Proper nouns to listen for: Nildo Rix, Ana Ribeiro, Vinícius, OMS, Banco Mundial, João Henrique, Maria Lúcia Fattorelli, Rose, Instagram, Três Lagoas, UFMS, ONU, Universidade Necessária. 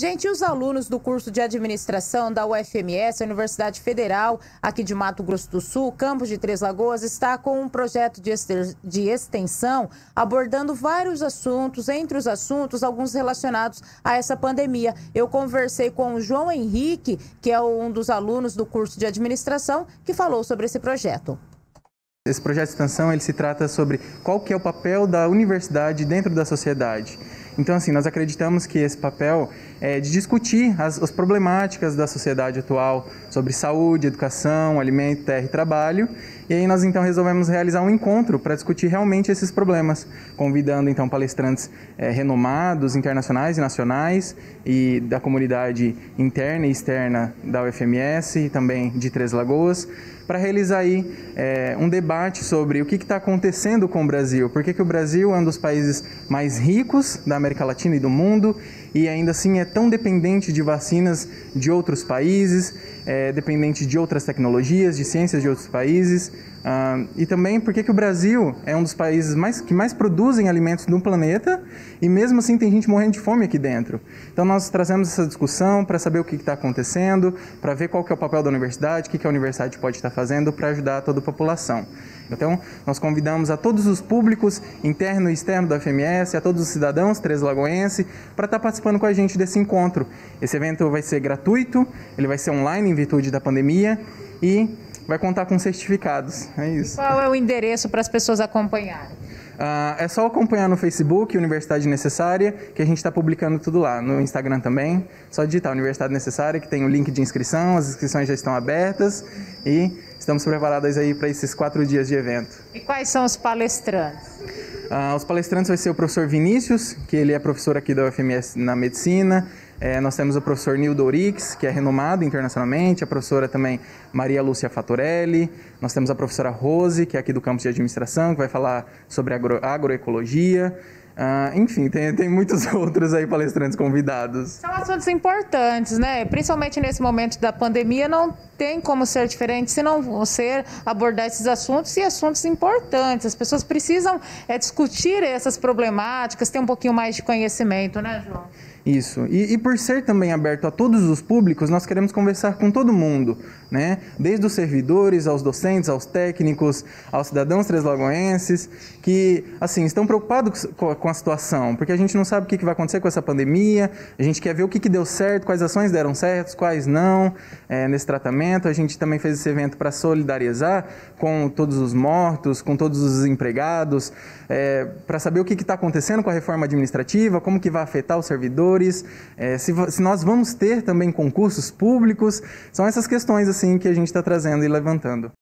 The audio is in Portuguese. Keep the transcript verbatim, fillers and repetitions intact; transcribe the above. Gente, os alunos do curso de administração da U F M S, a Universidade Federal aqui de Mato Grosso do Sul, campus de Três Lagoas, está com um projeto de extensão abordando vários assuntos, entre os assuntos, alguns relacionados a essa pandemia. Eu conversei com o João Henrique, que é um dos alunos do curso de administração, que falou sobre esse projeto. Esse projeto de extensão, ele se trata sobre qual que é o papel da universidade dentro da sociedade. Então, assim, nós acreditamos que esse papel é de discutir as, as problemáticas da sociedade atual sobre saúde, educação, alimento, terra e trabalho. E aí nós, então, resolvemos realizar um encontro para discutir realmente esses problemas, convidando, então, palestrantes é, renomados, internacionais e nacionais, e da comunidade interna e externa da U F M S e também de Três Lagoas, para realizar aí é, um debate sobre o que está acontecendo com o Brasil, por que que o Brasil é um dos países mais ricos da América Latina e do mundo, e ainda assim é tão dependente de vacinas de outros países, é dependente de outras tecnologias, de ciências de outros países, ah, e também porque que o Brasil é um dos países mais, que mais produzem alimentos no planeta, e mesmo assim tem gente morrendo de fome aqui dentro. Então nós trazemos essa discussão para saber o que está acontecendo, para ver qual que é o papel da universidade, o que que a universidade pode estar fazendo para ajudar toda a população. Então nós convidamos a todos os públicos, interno e externo da U F M S, a todos os cidadãos três-lagoense, para estar participando com a gente desse encontro. Esse evento vai ser gratuito, ele vai ser online em virtude da pandemia e vai contar com certificados. É isso. E qual é o endereço para as pessoas acompanharem? Ah, é só acompanhar no Facebook, Universidade Necessária, que a gente está publicando tudo lá. No Instagram também, só digitar Universidade Necessária, que tem o link de inscrição, as inscrições já estão abertas e estamos preparadas aí para esses quatro dias de evento. E quais são os palestrantes? Ah, os palestrantes vai ser o professor Vinícius, que ele é professor aqui da U F M S na Medicina. É, nós temos o professor Nildo Rix, que é renomado internacionalmente, a professora também Maria Lúcia Fattorelli. Nós temos a professora Rose, que é aqui do campus de administração, que vai falar sobre agro, agroecologia. Ah, enfim, tem, tem muitos outros aí palestrantes convidados. São assuntos importantes, né? Principalmente nesse momento da pandemia, não tem como ser diferente se não você abordar esses assuntos, e assuntos importantes. As pessoas precisam é, discutir essas problemáticas, ter um pouquinho mais de conhecimento, né, João? Isso. E, e por ser também aberto a todos os públicos, nós queremos conversar com todo mundo, né? Desde os servidores, aos docentes, aos técnicos, aos cidadãos três-lagoenses, que, assim, estão preocupados com a situação, porque a gente não sabe o que vai acontecer com essa pandemia, a gente quer ver o que deu certo, quais ações deram certo, quais não, é, nesse tratamento. A gente também fez esse evento para solidarizar com todos os mortos, com todos os desempregados, é, para saber o que está acontecendo com a reforma administrativa, como que vai afetar os servidores, É, se, se nós vamos ter também concursos públicos. São essas questões assim que a gente está trazendo e levantando.